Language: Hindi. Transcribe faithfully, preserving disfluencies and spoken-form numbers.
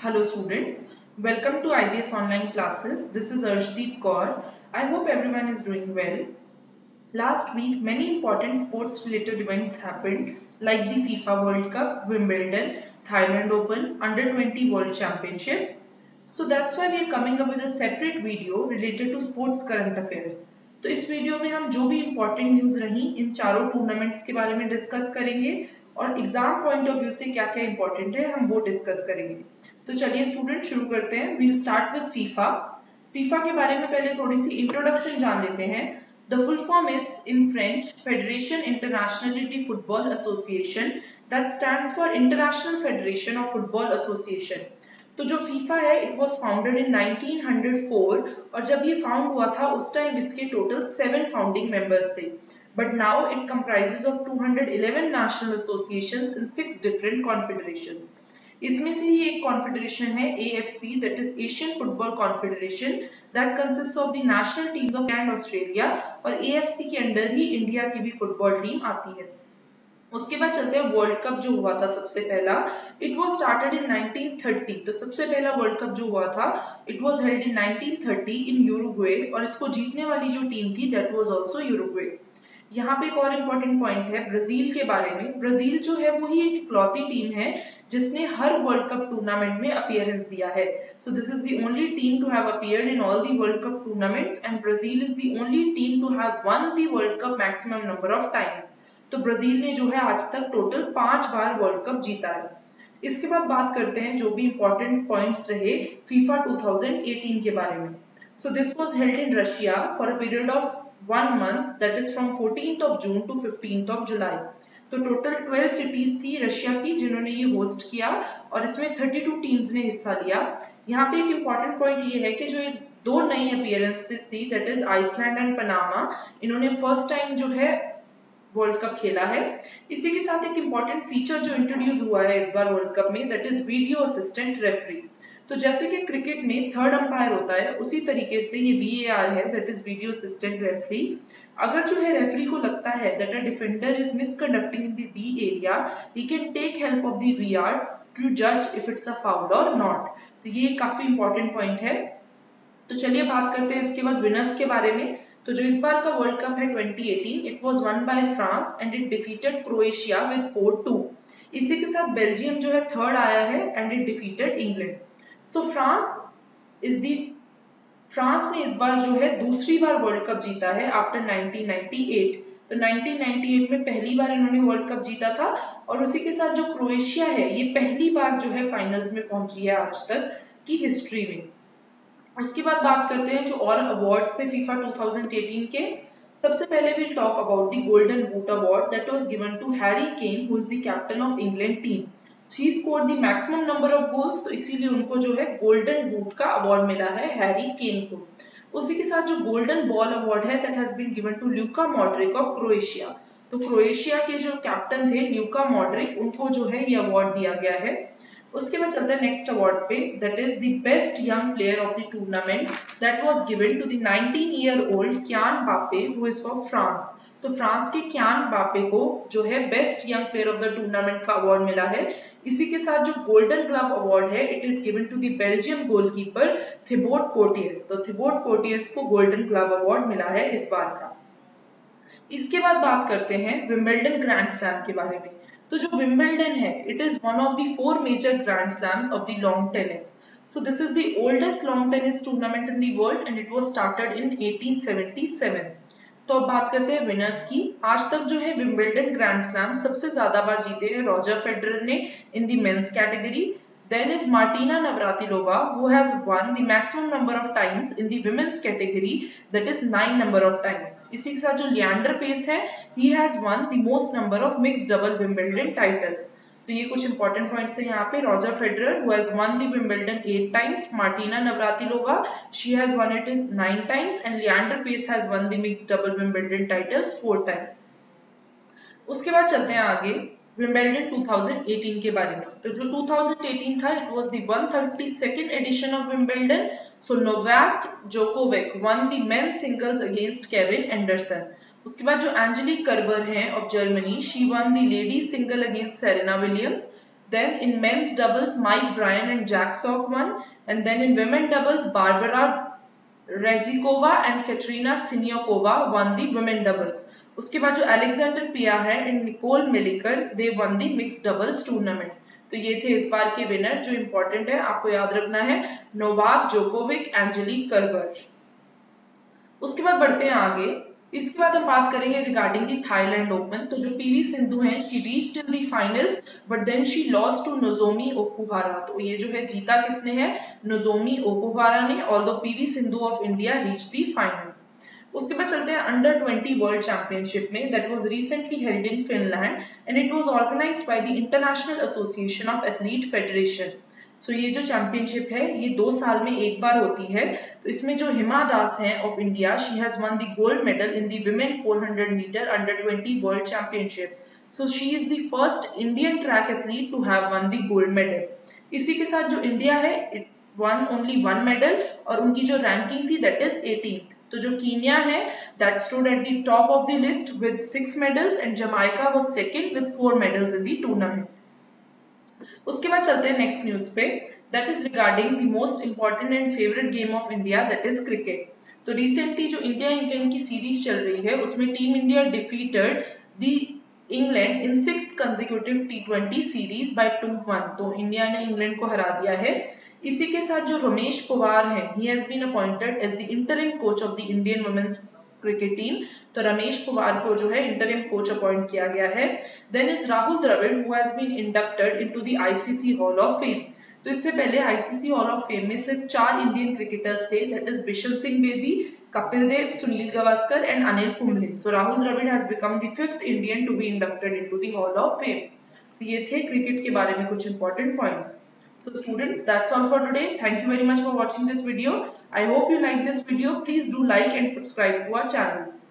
Hello students, welcome to I B S online classes. This is Arshdeep Kaur. I hope everyone is doing well. Last week many important sports related events happened like the FIFA World Cup, Wimbledon, Thailand Open, Under twenty World Championship. So that's why we are coming up with a separate video related to sports current affairs. तो इस वीडियो में हम जो भी इम्पोर्टेंट न्यूज़ रही इन चारों टूर्नामेंट्स के बारे में डिस्कस करेंगे और एग्जाम पॉइंट ऑफ व्यू से क्या क्या इम्पोर्टेंट है हम वो डिस्कस करेंगे. तो चलिए स्टूडेंट शुरू करते हैं. We will start with FIFA. FIFA के बारे में पहले थोड़ी सी इंट्रोडक्शन जान लेते हैं. The full form is in French federation international de football association that stands for international federation of football association. तो जो फीफा है it was founded in nineteen hundred four और जब ये फाउंड हुआ था उस टाइम इसके टोटल सेवन फाउंडिंग मेंबर्स थे. But now it comprises of two hundred eleven national associations in six different confederations. इसमें से ही एक कॉन्फेडरेशन है A F C that is Asian football confederation that consists of the national teams of can Australia और A F C के अंडर ही इंडिया की भी फुटबॉल टीम आती है. उसके बाद चलते हैं वर्ल्ड कप जो हुआ था सबसे पहला. It was started in nineteen thirty. तो सबसे पहला वर्ल्ड कप जो हुआ था it was held in nineteen thirty in Uruguay और इसको जीतने वाली जो टीम थी दैट वाज आल्सो यूरुग्वे. यहाँ पे एक और इम्पोर्टेंट पॉइंट है ब्राजील के बारे में. ब्राजील जो है वही एक इकलौती टीम है जिसने हर वर्ल्ड कप टूर्नामेंट में अपीयरेंस दिया है. So this is the only team to have appeared in all the world cup tournaments and Brazil is the only team to have won the world cup maximum number of times. तो ब्राजील ने जो है आज तक टोटल पांच बार वर्ल्ड कप जीता है. इसके बाद बात करते हैं जो भी इम्पोर्टेंट पॉइंट्स रहे फीफा टू थाउजेंड एटीन के बारे में. So this was held in Russia for a period of one month that is from fourteenth of June to fifteenth of July. तो टोटल ट्वेल्व सिटीज थी रशिया की जिन्होंने ये होस्ट किया और इसमें थर्टी टू टीम्स ने हिस्सा लिया. यहाँ पे एक इम्पॉर्टेंट पॉइंट ये है कि जो एक दो नई अपीयरेंसेस थी that is Iceland and Panama इन्होंने फर्स्ट टाइम जो है वर्ल्ड कप खेला है. इसी के साथ एक इम्पॉर्टेंट फीचर जो इंट्रोड्यूस हुआ है इस बार वर्ल्ड कप में that is video assistant referee. तो जैसे कि क्रिकेट में थर्ड अंपायर होता है उसी तरीके से ये V A R है that is video assistant referee. अगर जो है रेफरी को लगता है that a defender is misconducting in the B area he can take help of the V A R to जज इफ इट्स अ फाउल और नॉट. तो ये काफी इंपॉर्टेंट पॉइंट है. तो चलिए बात करते हैं इसके बाद विनर्स के बारे में. तो जो इस बार का वर्ल्ड कप है twenty eighteen it was won by France and it defeated Croatia with four two. इसी के साथ बेल्जियम जो है थर्ड आया है and it defeated England. So France is the France ने इस बार जो है दूसरी बार वर्ल्ड कप जीता है आफ्टर नाइनटीन नाइनटी एट. तो नाइनटीन नाइनटी एट में पहली बार इन्होंने वर्ल्ड कप जीता था और उसी के साथ जो क्रोएशिया है ये पहली बार जो है फाइनल्स में पहुंची है आज तक की हिस्ट्री में. उसके बाद बात करते हैं जो और अवार्ड्स थे फीफा टू थाउजेंड एटीन के. सबसे पहले we talk about the golden boot award that was given to Harry Kane who is the captain of England team. He scored the maximum number of goals तो इसीलिए उनको जो है गोल्डन बूट का अवार्ड मिला है हैरी केन को. उसी के साथ जो गोल्डन बॉल अवार्ड है that has been given to Luka Modric of Croatia. तो क्रोएशिया के जो कैप्टन थे ल्यूका मॉड्रिक उनको जो है ये अवार्ड दिया गया है. उसके बाद चलते हैं नेक्स्ट अवार्ड पे that is the best young player of the tournament that was given to the nineteen year old Kylian Mbappe who is from France. तो फ्रांस के किलियन बापे को जो है best young player of the tournament का अवार्ड मिला है. इसी के साथ जो गोल्डन ग्लव अवार्ड है it is given to the Belgium goalkeeper Thibaut Courtois. तो थिबोट कोर्टियस को गोल्डन ग्लव अवार्ड मिला है इस बार का. इसके बाद बात करते हैं विंबलडन ग्रैंड स्लैम के बारे में. तो जो विंबलडन है it is one of the four major grand slams of the lawn tennis. So this is the oldest lawn tennis tournament in the world and it was started in eighteen seventy seven. तो अब बात करते हैं विनर्स की. आज तक जो है विंबलडन ग्रैंड स्लैम सबसे ज्यादा बार जीते हैं रॉजर फेडरर ने in the men's category. Then is Martina Navratilova who has won the maximum number of times in the women's category that is nine number of times. इसी के साथ जो लिएंडर पेस है he has won the most number of mixed double Wimbledon titles. तो ये कुछ इंपॉर्टेंट पॉइंट्स हैं यहाँ पे. Roger Federer who has won the Wimbledon eight times, Martina Navratilova she has one it nine times and Leander Paes has won the mixed double Wimbledon titles four time. उसके बाद चलते हैं आगे विंबलडन टू थाउजेंड एटीन के बारे में. तो जो टू थाउजेंड एटीन था it was the one thirty second edition of Wimbledon. So Novak Djokovic won the men's singles against Kevin Anderson. उसके बाद जो एंजेलिक कर्बर हैं of Germany she won the ladies single against Serena Williams. Then in men's doubles, Mike Bryan and Jack Sock won. And then in women doubles, Barbora Strycova and Katerina Siniakova won the women doubles. उसके बाद जो Alexander Peya है and Nicole Melichar, they won the mixed doubles tournament. तो ये थे इस बार के विनर जो इम्पोर्टेंट है, आपको याद रखना है, नोवाक जोकोविक, एंजेलिक कर्बर. उसके बाद बढ़ते हैं आगे. इसके बाद हम बात करेंगे रिगार्डिंग दी थाईलैंड ओपन. तो जो पीवी सिंधु हैं, she reached till the finals but then she lost to Nozomi Okuhara. तो ये जो है जीता किसने है, नोजोमी ओकुहारा ने, although PV Sindhu of India reach the finals. उसके बाद चलते हैं अंडर ट्वेंटी वर्ल्ड चैंपियनशिप में, that was recently held in Finland and it was organised by the international association of athlete federation. So so, ये जो चैंपियनशिप है ये दो साल में एक बार होती है. तो इसमें जो हिमा दास है of India, she has won the gold medal in the women four hundred metre under twenty world championship. So she is the first Indian track athlete to have won the gold medal. इसी के साथ जो इंडिया है it won only one medal और उनकी जो रैंकिंग थी दैट इज एटीन. तो जो कीनिया है that stood at the top of the list with six medals and Jamaica was second with four medals in the tournament. उसके बाद चलते हैं नेक्स्ट न्यूज पे, that is regarding the most important and favourite game of India, that is cricket. तो रिसेंटली जो इंडिया इंग्लैंड की सीरीज चल रही है उसमें team India defeated the England in sixth consecutive T twenty series by to one. तो इंडिया ने इंग्लैंड को हरा दिया है. इसी के साथ जो रमेश पवार है, he has been appointed as the interim coach of the Indian women's cricket team. तो रमेश पवार को जो है इंटरिम कोच अपॉइंट किया गया है. Then is Rahul Dravid who has been inducted into the ICC hall of fame. तो इससे पहले आईसीसी हॉल ऑफ फेम में सिर्फ चार इंडियन क्रिकेटर्स थे, that is Bishan Singh Bedi, Kapil Dev, Sunil Gavaskar and Anil Kumble. So Rahul Dravid has become the fifth Indian to be inducted into the hall of fame. तो ये थे क्रिकेट के बारे में कुछ important points. So students, that's all for today. Thank you very much for watching this video. I hope you like this video. Please do like and subscribe to our channel.